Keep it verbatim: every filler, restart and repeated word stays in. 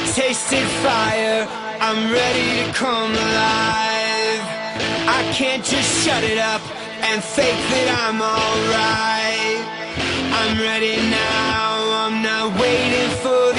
I tasted fire, I'm ready to come alive. I can't just shut it up and fake that I'm alright. I'm ready now, I'm not waiting for